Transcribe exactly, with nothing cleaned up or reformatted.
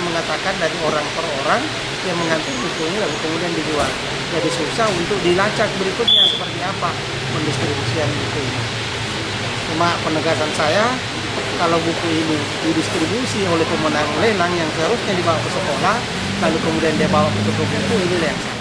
mengatakan dari orang per orang yang mengganti bukunya lalu kemudian dijual. Jadi susah untuk dilacak berikutnya seperti apa pendistribusian buku ini. Cuma penegasan saya, kalau buku ini didistribusi oleh pemenang lelang yang seharusnya dibawa ke sekolah, lalu kemudian dia bawa ke toko buku, ini yang salah.